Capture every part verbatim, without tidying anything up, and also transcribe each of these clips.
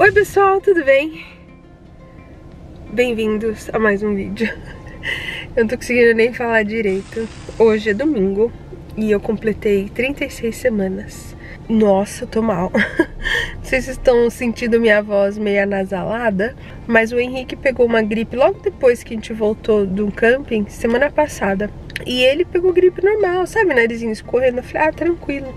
Oi pessoal, tudo bem? Bem-vindos a mais um vídeo. Eu não tô conseguindo nem falar direito. Hoje é domingo e eu completei trinta e seis semanas. Nossa, eu tô mal. Não sei se vocês estão sentindo minha voz meio anasalada, mas o Henrique pegou uma gripe logo depois que a gente voltou do camping, semana passada. E ele pegou gripe normal, sabe? Narizinho escorrendo. Eu falei, ah, tranquilo.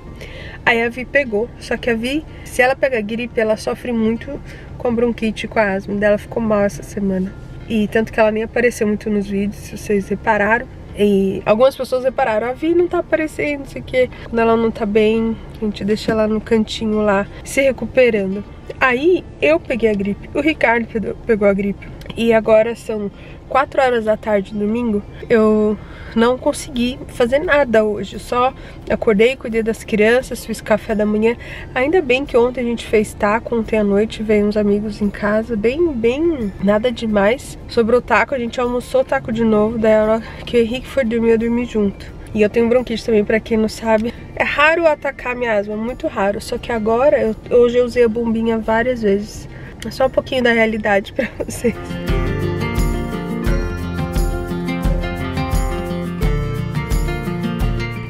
Aí a Vi pegou. Só que a Vi, se ela pega gripe, ela sofre muito com bronquite, com a asma. Ela ficou mal essa semana. E tanto que ela nem apareceu muito nos vídeos, se vocês repararam. E algumas pessoas repararam, a Vi não tá aparecendo, não sei o que. Quando ela não tá bem, a gente deixa ela no cantinho lá, se recuperando. Aí eu peguei a gripe, o Ricardo pegou a gripe. E agora são quatro horas da tarde, domingo. Eu não consegui fazer nada hoje, só acordei, cuidei das crianças, fiz café da manhã. Ainda bem que ontem a gente fez taco, ontem à noite veio uns amigos em casa, bem, bem, nada demais. Sobrou taco, a gente almoçou taco de novo, daí a hora que o Henrique foi dormir, eu dormi junto. E eu tenho bronquite também, pra quem não sabe. É raro atacar minha asma, muito raro. Só que agora, eu, hoje eu usei a bombinha várias vezes. É só um pouquinho da realidade pra vocês.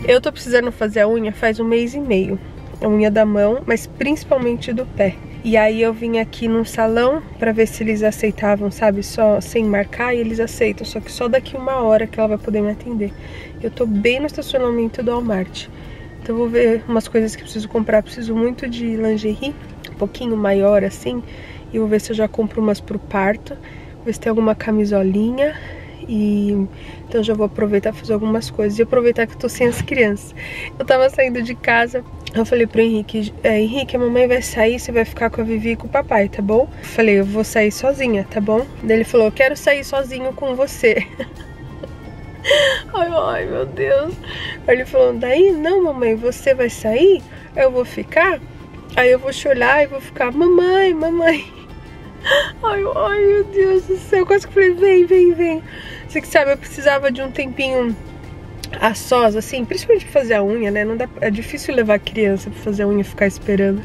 Eu tô precisando fazer a unha faz um mês e meio. A unha da mão, mas principalmente do pé. E aí eu vim aqui num salão pra ver se eles aceitavam, sabe? Só sem marcar, e eles aceitam. Só que só daqui uma hora que ela vai poder me atender. Eu tô bem no estacionamento do Walmart. Então eu vou ver umas coisas que eu preciso comprar. Eu preciso muito de lingerie, um pouquinho maior assim. E vou ver se eu já compro umas pro parto. Vou ver se tem alguma camisolinha. E então já vou aproveitar fazer algumas coisas e aproveitar que eu tô sem as crianças. Eu tava saindo de casa, eu falei pro Henrique, é, Henrique, a mamãe vai sair, você vai ficar com a Vivi e com o papai, tá bom? Eu falei, eu vou sair sozinha, tá bom? Daí ele falou, eu quero sair sozinho com você. Ai, ai, meu Deus. Aí ele falou, daí não, mamãe, você vai sair, eu vou ficar. Aí eu vou chorar e vou ficar, mamãe, mamãe. Ai, ai, meu Deus do céu, eu quase que falei, vem, vem, vem. Você que sabe, eu precisava de um tempinho a sós, assim, principalmente pra fazer a unha, né? Não dá, é difícil levar a criança pra fazer a unha e ficar esperando.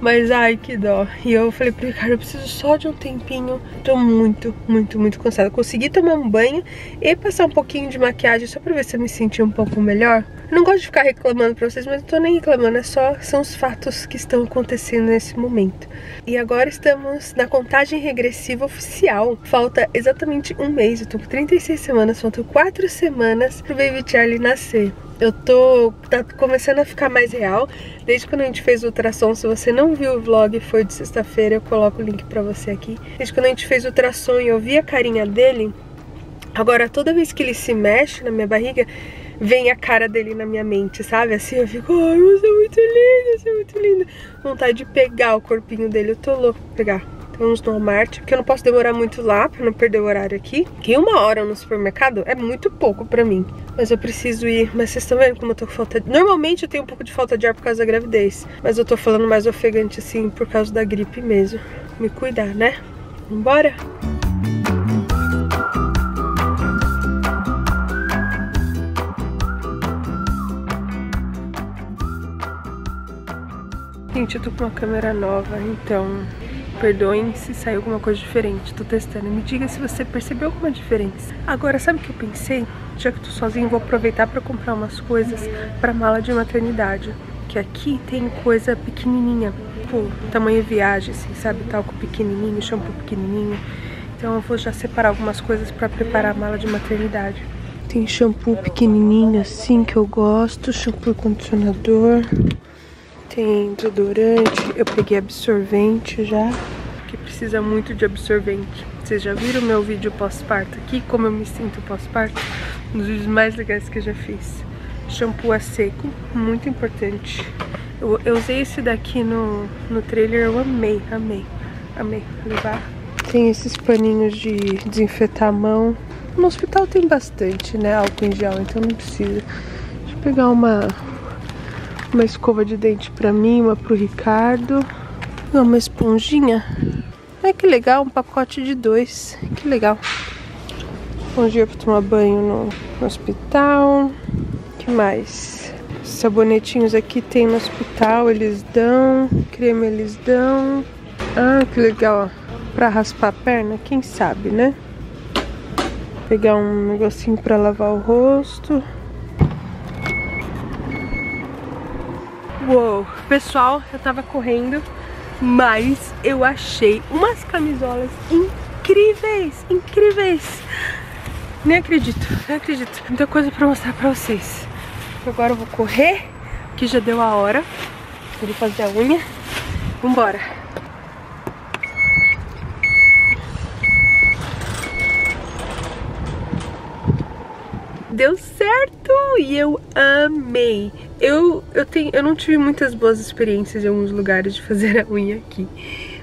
Mas, ai, que dó. E eu falei pra ele, cara, eu preciso só de um tempinho. Tô muito, muito, muito cansada. Consegui tomar um banho e passar um pouquinho de maquiagem só pra ver se eu me senti um pouco melhor. Eu não gosto de ficar reclamando pra vocês, mas não tô nem reclamando. É só, são os fatos que estão acontecendo nesse momento. E agora estamos na contagem regressiva oficial. Falta exatamente um mês. Eu tô com trinta e seis semanas, faltam quatro semanas pro Baby Charlie nascer. Eu tô tá começando a ficar mais real. Desde quando a gente fez o ultrassom, se você não viu o vlog, foi de sexta-feira, eu coloco o link pra você aqui. Desde quando a gente fez o ultrassom e eu vi a carinha dele, agora toda vez que ele se mexe na minha barriga, vem a cara dele na minha mente, sabe? Assim eu fico, ai, oh, você é muito lindo, você é muito lindo. Vontade de pegar o corpinho dele, eu tô louco pra pegar. Vamos no Walmart, porque eu não posso demorar muito lá pra não perder o horário aqui. Que uma hora no supermercado é muito pouco pra mim. Mas eu preciso ir. Mas vocês estão vendo como eu tô com falta de... Normalmente eu tenho um pouco de falta de ar por causa da gravidez. Mas eu tô falando mais ofegante assim por causa da gripe mesmo. Me cuidar, né? Vambora? Gente, eu tô com uma câmera nova, então... Perdoem se saiu alguma coisa diferente, tô testando. Me diga se você percebeu alguma diferença. Agora, sabe o que eu pensei? Já que eu tô sozinha, vou aproveitar pra comprar umas coisas pra mala de maternidade. Que aqui tem coisa pequenininha, tipo, tamanho viagem, assim, sabe? Talco pequenininho, shampoo pequenininho. Então eu vou já separar algumas coisas pra preparar a mala de maternidade. Tem shampoo pequenininho, assim, que eu gosto. Shampoo e condicionador. Tem desodorante, eu peguei absorvente já, que precisa muito de absorvente. Vocês já viram meu vídeo pós-parto aqui, como eu me sinto pós-parto? Um dos vídeos mais legais que eu já fiz. Shampoo a seco, muito importante. Eu, eu usei esse daqui no, no trailer, eu amei, amei, amei levar. Tem esses paninhos de desinfetar a mão. No hospital tem bastante, né, álcool em gel, então não precisa. Deixa eu pegar uma... Uma escova de dente pra mim, uma pro Ricardo. Uma esponjinha. Ai, que legal, um pacote de dois. Que legal. Esponjinha pra tomar banho no, no hospital. Que mais? Sabonetinhos aqui tem no hospital, eles dão. Creme eles dão. Ah, que legal, ó. Pra raspar a perna, quem sabe, né? Pegar um negocinho pra lavar o rosto. Uou, pessoal, eu tava correndo, mas eu achei umas camisolas incríveis, incríveis. Nem acredito, nem acredito. Muita coisa pra mostrar pra vocês. Agora eu vou correr, que já deu a hora. Vou fazer a unha. Vambora. Deu certo e eu amei. Eu, eu, tenho, eu não tive muitas boas experiências em alguns lugares de fazer a unha aqui.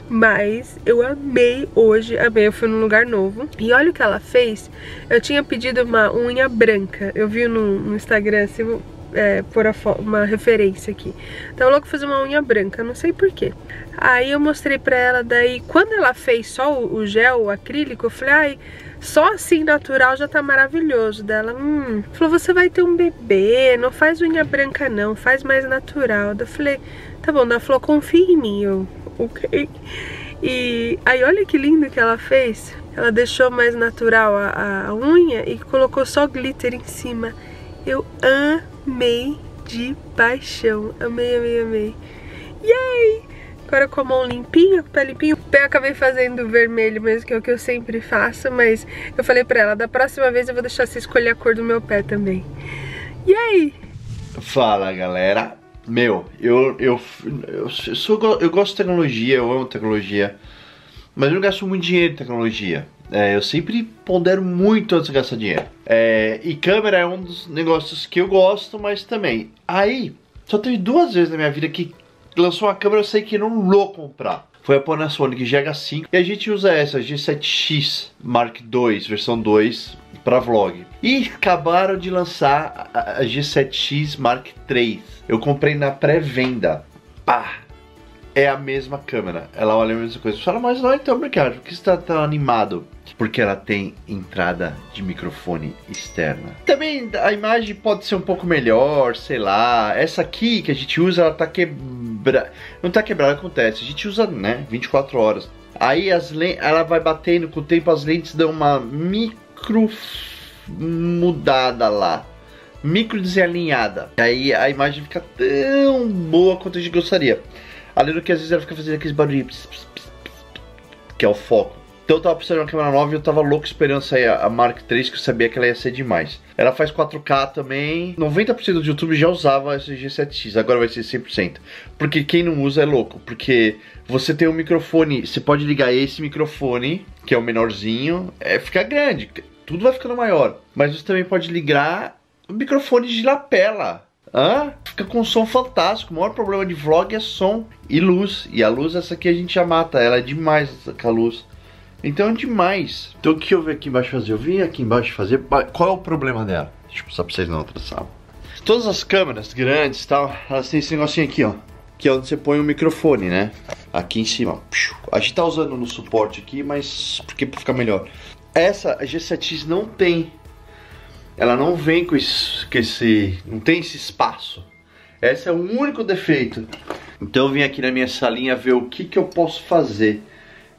Mas eu amei hoje, amei, eu fui num lugar novo. E olha o que ela fez. Eu tinha pedido uma unha branca. Eu vi no, no Instagram, assim, vou é, pôr uma referência aqui. Tava louco fazer uma unha branca, não sei porquê. Aí eu mostrei pra ela, daí quando ela fez só o, o gel, o acrílico, eu falei, ai, só assim natural já tá maravilhoso. Dela, hum, falou, você vai ter um bebê, não faz unha branca não, faz mais natural. Eu falei, tá bom, ela falou, confia em mim, eu... ok. E aí olha que lindo que ela fez. Ela deixou mais natural a, a unha e colocou só glitter em cima. Eu amei de paixão. Amei, amei, amei. Yay! Agora com a mão limpinha, com o pé limpinho. O pé eu acabei fazendo vermelho mesmo, que é o que eu sempre faço. Mas eu falei pra ela, da próxima vez eu vou deixar você escolher a cor do meu pé também. Yay! Fala, galera! Meu, eu, eu, eu, sou, eu gosto de tecnologia, eu amo tecnologia, mas eu não gasto muito dinheiro em tecnologia. É, eu sempre pondero muito antes de gastar dinheiro. É, e câmera é um dos negócios que eu gosto, mas também. Aí, só teve duas vezes na minha vida que lançou uma câmera eu sei que não vou comprar. Foi a Panasonic G H cinco e a gente usa essa, G sete X Mark dois, versão dois, para vlog. E acabaram de lançar a G sete X Mark três. Eu comprei na pré-venda. Pá! É a mesma câmera. Ela olha a mesma coisa. Fala, mas não, então, obrigado. Por que você tá tão animado? Porque ela tem entrada de microfone externa. Também a imagem pode ser um pouco melhor, sei lá. Essa aqui que a gente usa, ela tá quebrada. Não tá quebrada, acontece. A gente usa, né, vinte e quatro horas. Aí as lentes, ela vai batendo com o tempo, as lentes dão uma micro mudada lá, micro desalinhada. E aí a imagem fica tão boa quanto a gente gostaria. Além do que às vezes ela fica fazendo aqueles barulhinhos, que é o foco. Então eu tava precisando de uma câmera nova e eu tava louco esperando sair a Mark três, que eu sabia que ela ia ser demais. Ela faz quatro K também. noventa por cento do YouTube já usava esse G sete X, agora vai ser cem por cento. Porque quem não usa é louco, porque você tem um microfone, você pode ligar esse microfone, que é o menorzinho, é, fica grande, tudo vai ficando maior. Mas você também pode ligar o microfone de lapela. Hã? Fica com um som fantástico. O maior problema de vlog é som e luz. E a luz, essa aqui a gente já mata. Ela é demais com a luz. Então é demais. Então o que eu vim aqui embaixo fazer? Eu vim aqui embaixo fazer. Qual é o problema dela? Deixa eu passar pra vocês na outra sala. Todas as câmeras grandes e tal, elas têm esse negocinho aqui, ó. Que é onde você põe o microfone, né? Aqui em cima. A gente tá usando no suporte aqui, mas porque pra ficar melhor. Essa G sete X não tem. Ela não vem com esse, com esse... não tem esse espaço. Esse é o único defeito. Então eu vim aqui na minha salinha ver o que que eu posso fazer.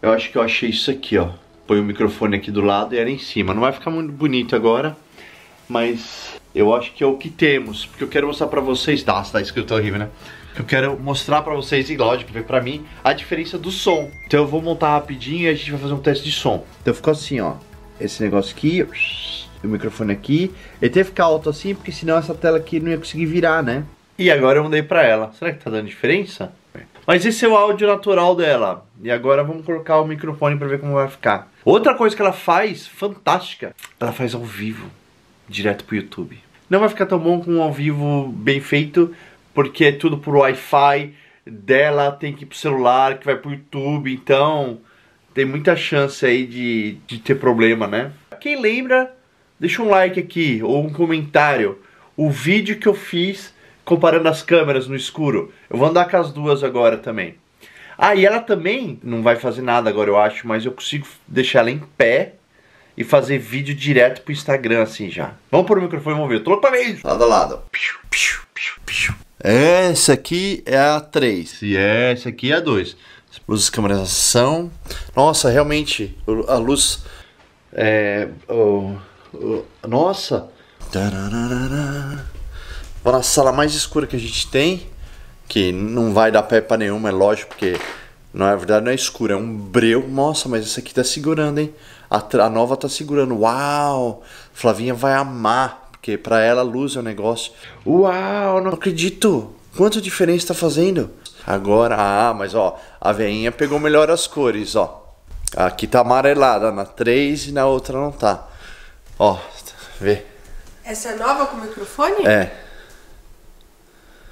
Eu acho que eu achei isso aqui, ó. Põe o microfone aqui do lado e ela em cima. Não vai ficar muito bonito agora, mas eu acho que é o que temos. Porque eu quero mostrar pra vocês... Nossa, tá escrito horrível, né? Eu quero mostrar pra vocês, e lógico, ver pra mim, a diferença do som. Então eu vou montar rapidinho e a gente vai fazer um teste de som. Então ficou assim, ó. Esse negócio aqui... o microfone aqui, ele teve que ficar alto assim, porque senão essa tela aqui não ia conseguir virar, né? E agora eu mudei pra ela. Será que tá dando diferença? Mas esse é o áudio natural dela. E agora vamos colocar o microfone pra ver como vai ficar. Outra coisa que ela faz, fantástica, ela faz ao vivo, direto pro YouTube. Não vai ficar tão bom com um ao vivo bem feito, porque é tudo por Wi-Fi dela, tem que ir pro celular, que vai pro YouTube, então tem muita chance aí de, de ter problema, né? Quem lembra... deixa um like aqui, ou um comentário. O vídeo que eu fiz comparando as câmeras no escuro. Eu vou andar com as duas agora também. Ah, e ela também não vai fazer nada agora, eu acho. Mas eu consigo deixar ela em pé e fazer vídeo direto pro Instagram, assim, já. Vamos pôr o microfone e vamos ver. Eu tô louco pra ver. Lado a lado. Essa aqui é a três. E essa aqui é a dois. luzes câmeras ação. Nossa, realmente, a luz... É... Oh, oh, nossa! Vou na sala mais escura que a gente tem, que não vai dar pé pra nenhuma, é lógico, porque... Na verdade não é escuro, é um breu. Nossa, mas essa aqui tá segurando, hein? A, a nova tá segurando. Uau! Flavinha vai amar, porque pra ela a luz é um negócio. Uau, não acredito! Quanta diferença tá fazendo? Agora, ah, mas ó, a veinha pegou melhor as cores, ó. Aqui tá amarelada na três e na outra não tá. Ó, vê. Essa é nova com microfone? É.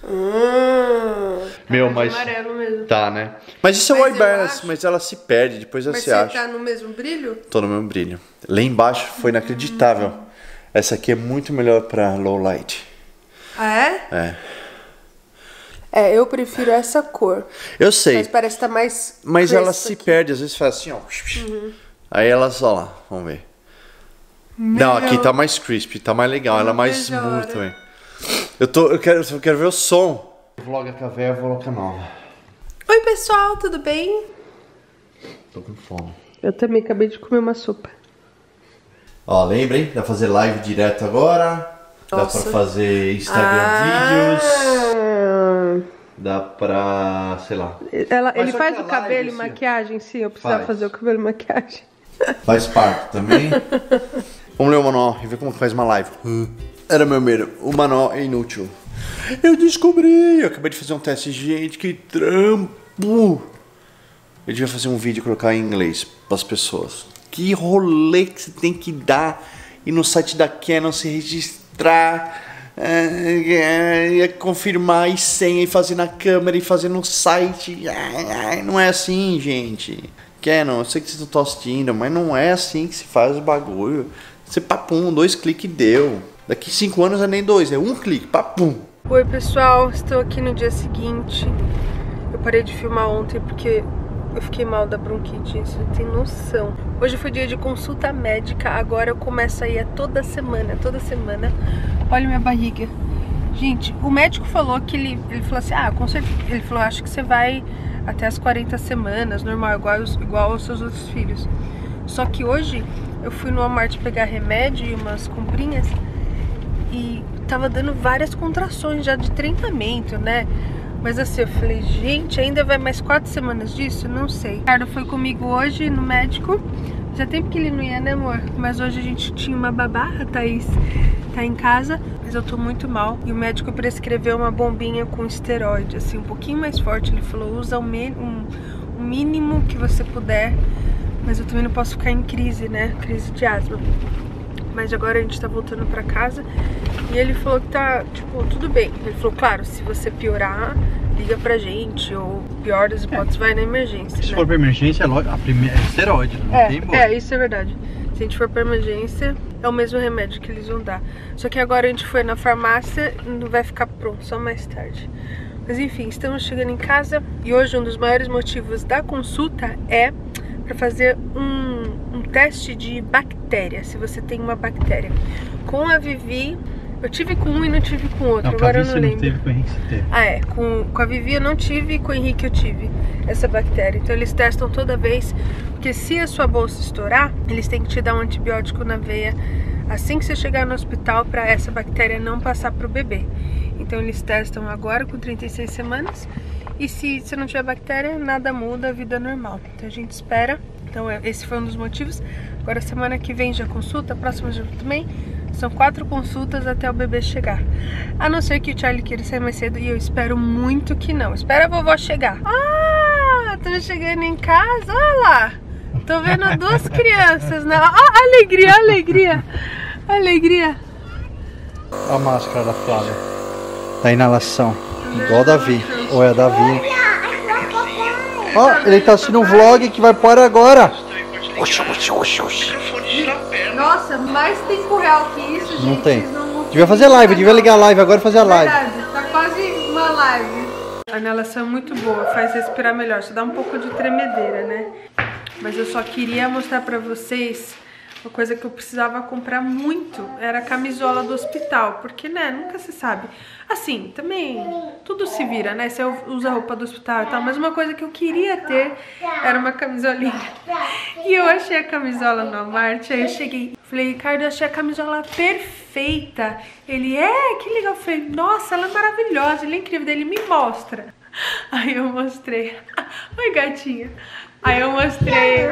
Hum, meu, mas mesmo. Tá, né? Mas isso mas é o wireless, mas ela se perde, depois ela mas se você acha. Você tá no mesmo brilho? Tô no mesmo brilho. Lá embaixo foi inacreditável. Hum. Essa aqui é muito melhor pra low light. Ah, é? É. É, eu prefiro essa cor. Eu sei. Mas parece que tá mais... Mas ela se aqui. Perde, às vezes faz assim, ó. Uhum. Aí ela só lá, vamos ver. Meu. Não, aqui tá mais crisp, tá mais legal, ela é mais smooth também. Eu, tô, eu, quero, eu quero ver o som. Vlog com a véia, vlog com a nova. Oi pessoal, tudo bem? Tô com fome. Eu também acabei de comer uma sopa. Ó, lembra, hein? Dá pra fazer live direto agora. Nossa. Dá pra fazer Instagram ah. vídeos. Dá pra... sei lá. Ela, ele faz o cabelo e maquiagem, sim. Eu precisava faz. fazer o cabelo e maquiagem. Faz parte também. Vamos ler o manual e ver como faz uma live. Hum. Era meu medo, o manual é inútil. Eu descobri, eu acabei de fazer um teste, gente, que trampo. Eu devia fazer um vídeo e colocar em inglês para as pessoas. Que rolê que você tem que dar e no site da Canon se registrar, é, é, é, confirmar e senha e fazer na câmera e fazer no site. É, é, não é assim, gente. Canon, eu sei que vocês não estão assistindo, mas não é assim que se faz o bagulho. Você papum, dois cliques e deu. Daqui cinco anos é nem dois, é um clique, papum. Oi pessoal, estou aqui no dia seguinte. Eu parei de filmar ontem porque eu fiquei mal da bronquite, isso não tem noção. Hoje foi dia de consulta médica, agora eu começo a ir toda semana, toda semana. Olha minha barriga. Gente, o médico falou que ele, ele falou assim, ah, com certeza, ele falou, acho que você vai até as quarenta semanas, normal, igual, igual aos seus outros filhos. Só que hoje eu fui no Walmart pegar remédio e umas comprinhas, e tava dando várias contrações já de tratamento, né? Mas assim, eu falei, gente, ainda vai mais quatro semanas disso? Não sei. O Ricardo foi comigo hoje no médico. Já tempo que ele não ia, né amor? Mas hoje a gente tinha uma babá, a Thaís tá em casa. Mas eu tô muito mal. E o médico prescreveu uma bombinha com esteroide, assim, um pouquinho mais forte. Ele falou, usa o um, um mínimo que você puder. Mas eu também não posso ficar em crise, né? Crise de asma. Mas agora a gente tá voltando pra casa e ele falou que tá, tipo, tudo bem. Ele falou, claro, se você piorar, liga pra gente, ou pior das hipóteses, é. vai na emergência. Se né? for pra emergência, a primeira, é esteroide, não é, tem embora. É, isso é verdade. Se a gente for pra emergência, é o mesmo remédio que eles vão dar. Só que agora a gente foi na farmácia e não vai ficar pronto, só mais tarde. Mas enfim, estamos chegando em casa e hoje um dos maiores motivos da consulta é pra fazer um... um teste de bactéria, se você tem uma bactéria. Com a Vivi, eu tive com um e não tive com outro, não, agora eu não lembro. Não teve, com o Henrique você teve. Ah é, com, com a Vivi eu não tive e com o Henrique eu tive essa bactéria. Então eles testam toda vez, porque se a sua bolsa estourar, eles têm que te dar um antibiótico na veia assim que você chegar no hospital para essa bactéria não passar pro bebê. Então eles testam agora com trinta e seis semanas e se você não tiver bactéria, nada muda, a vida é normal. Então a gente espera. Então esse foi um dos motivos. Agora semana que vem já consulta, próxima já também. São quatro consultas até o bebê chegar. A não ser que o Charlie queira sair mais cedo e eu espero muito que não. Espera a vovó chegar. Ah, tô chegando em casa, olha lá. Tô vendo duas crianças. Na... Ah, alegria, alegria. Alegria. A máscara da Flávia. Da inalação. Igual a Davi. Ou é a Davi. Ó, oh, ele tá assistindo um vlog que vai para agora. Oxi, oxi, oxi, oxi. Nossa, mais tempo real que isso, gente. Não tem. Não... Devia fazer live, devia ligar a live agora e fazer a live. Verdade, tá quase uma live. A inalação é muito boa, faz respirar melhor. Só dá um pouco de tremedeira, né? Mas eu só queria mostrar pra vocês Uma coisa que eu precisava comprar muito era a camisola do hospital, porque, né, nunca se sabe. Assim, também tudo se vira, né, se eu uso a roupa do hospital e tal, mas uma coisa que eu queria ter era uma camisolinha. E eu achei a camisola no Walmart, aí eu cheguei, falei, Ricardo, eu achei a camisola perfeita. Ele, é, que legal. Eu falei, nossa, ela é maravilhosa, ela é incrível. Daí ele, me mostra. Aí eu mostrei. Oi, gatinha. Aí eu mostrei.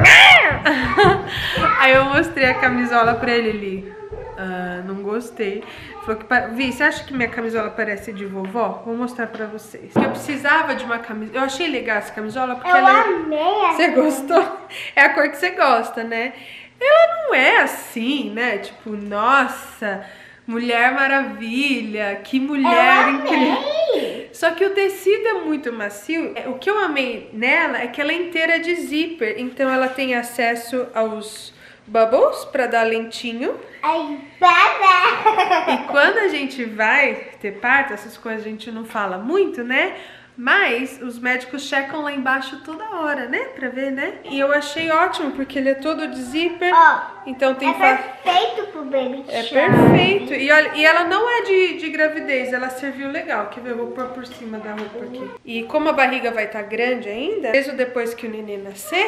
Aí eu mostrei a camisola pra ele ali. Ah, não gostei. Falou que pa... Vi, você acha que minha camisola parece de vovó? Vou mostrar pra vocês. Eu precisava de uma camisola. Eu achei legal essa camisola porque eu ela. Amei. Você gostou? É a cor que você gosta, né? Ela não é assim, né? Tipo, nossa, Mulher Maravilha, que mulher incrível. Só que o tecido é muito macio. O que eu amei nela é que ela é inteira de zíper, então ela tem acesso aos bubbles para dar lentinho. Ai, baba. E quando a gente vai ter parto, essas coisas a gente não fala muito, né? Mas os médicos checam lá embaixo toda hora, né? Pra ver, né? E eu achei ótimo, porque ele é todo de zíper. Oh, então tem... É fa... perfeito pro baby É Charlie. perfeito. E, olha, e ela não é de, de gravidez, ela serviu legal. Quer ver? Eu vou pôr por cima da roupa aqui. E como a barriga vai estar tá grande ainda, mesmo depois que o neném nascer...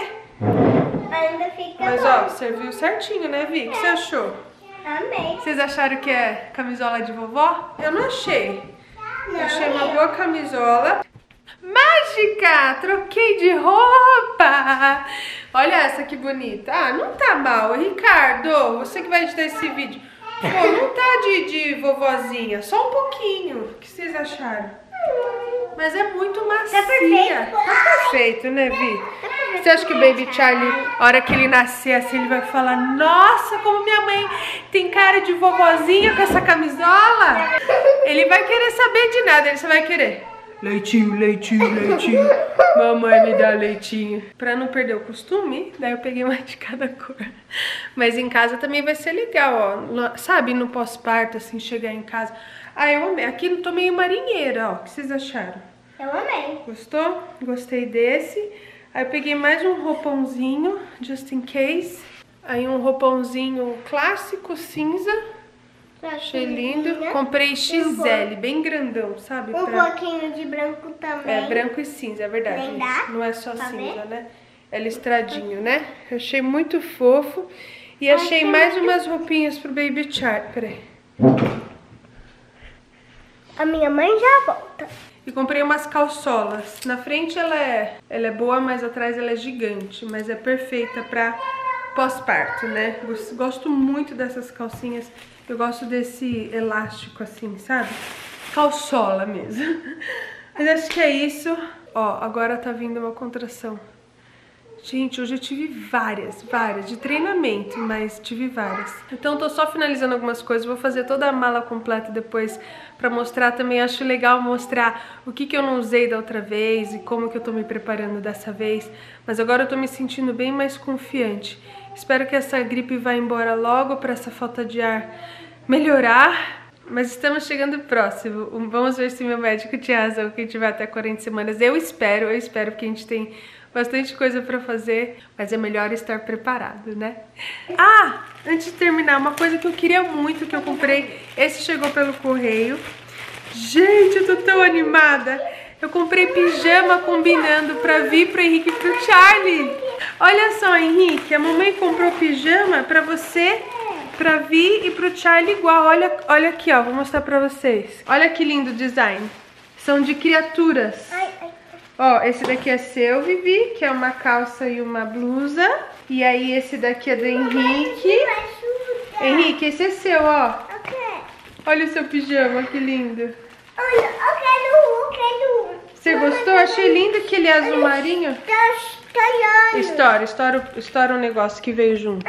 Ainda fica Mas, bom. ó, serviu certinho, né, Vi? O é. que você achou? Amei. Vocês acharam que é camisola de vovó? Eu não achei. Não, eu achei uma boa camisola. Mágica! Troquei de roupa! Olha essa que bonita. Ah, não tá mal. Ricardo, você que vai editar esse vídeo. Pô, não tá de, de vovozinha. Só um pouquinho. O que vocês acharam? Mas é muito macia. Tá perfeito, tá perfeito né, Vi? Você acha que o Baby Charlie, a hora que ele nascer assim, ele vai falar, nossa, como minha mãe tem cara de vovozinha com essa camisola? Ele vai querer saber de nada. Ele só vai querer... Leitinho, leitinho, leitinho. Mamãe me dá leitinho. Pra não perder o costume, daí eu peguei uma de cada cor. Mas em casa também vai ser legal, ó. Sabe, no pós-parto, assim, chegar em casa. Ah, eu amei. Aqui eu tô meio marinheira, ó. O que vocês acharam? Eu amei. Gostou? Gostei desse. Aí eu peguei mais um roupãozinho, just in case. Aí um roupãozinho clássico, cinza. Achei lindo. Comprei X L, bem grandão, sabe? Um pra... pouquinho de branco também. É, branco e cinza, é verdade. Isso. Não é só tá cinza, bem? né? É listradinho, né? Eu achei muito fofo. E Ai, achei mais muito... umas roupinhas pro Baby Charlie. Peraí. A minha mãe já volta. E comprei umas calçolas. Na frente ela é, ela é boa, mas atrás ela é gigante. Mas é perfeita pra pós-parto, né? Gosto muito dessas calcinhas. Eu gosto desse elástico assim, sabe? Calçola mesmo. Mas acho que é isso. Ó, agora tá vindo uma contração. Gente, hoje eu tive várias, várias, de treinamento, mas tive várias. Então tô só finalizando algumas coisas, vou fazer toda a mala completa depois pra mostrar também. Acho legal mostrar o que que eu não usei da outra vez e como que eu tô me preparando dessa vez. Mas agora eu tô me sentindo bem mais confiante. Espero que essa gripe vá embora logo pra essa falta de ar melhorar. Mas estamos chegando próximo. Vamos ver se meu médico tinha razão, que a gente vai até quarenta semanas. Eu espero, eu espero, porque a gente tem bastante coisa pra fazer. Mas é melhor estar preparado, né? Ah, antes de terminar, uma coisa que eu queria muito, que eu comprei. Esse chegou pelo correio. Gente, eu tô tão animada. Eu comprei pijama combinando pra vir pro Henrique e pro Charlie. Olha só, Henrique, a mamãe comprou pijama pra você... Pra Vi e pro Charlie igual. Olha, olha aqui, ó. Vou mostrar pra vocês. Olha que lindo o design. São de criaturas. Ai, ai. Ó, esse daqui é seu, Vivi, que é uma calça e uma blusa. E aí esse daqui é do Henrique. Henrique, esse é seu, ó. Okay. Olha o seu pijama, que lindo. Olha, eu quero um, eu quero um. Você gostou? Achei lindo que ele é azul marinho. Tá estoura, estoura, estoura um negócio que veio junto.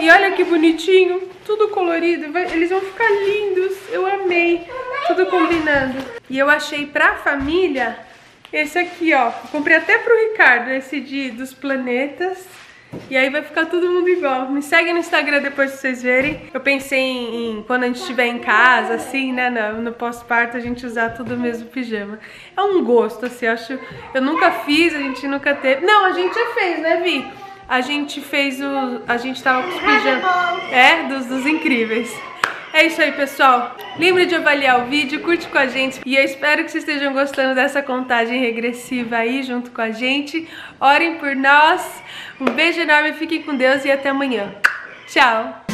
E olha que bonitinho, tudo colorido, vai, eles vão ficar lindos, eu amei, tudo combinando. E eu achei pra família esse aqui, ó, comprei até pro Ricardo, esse de, dos planetas, e aí vai ficar todo mundo igual. Me segue no Instagram depois pra vocês verem. Eu pensei em, em quando a gente estiver em casa, assim, né, no, no pós-parto, a gente usar tudo o mesmo pijama. É um gosto, assim, eu acho, eu nunca fiz, a gente nunca teve, não, a gente já fez, né, Vi? a gente fez o... a gente tava com os pijamas... É, dos, dos incríveis. É isso aí, pessoal. Lembre de avaliar o vídeo, curte com a gente. E eu espero que vocês estejam gostando dessa contagem regressiva aí, junto com a gente. Orem por nós. Um beijo enorme, fiquem com Deus e até amanhã. Tchau!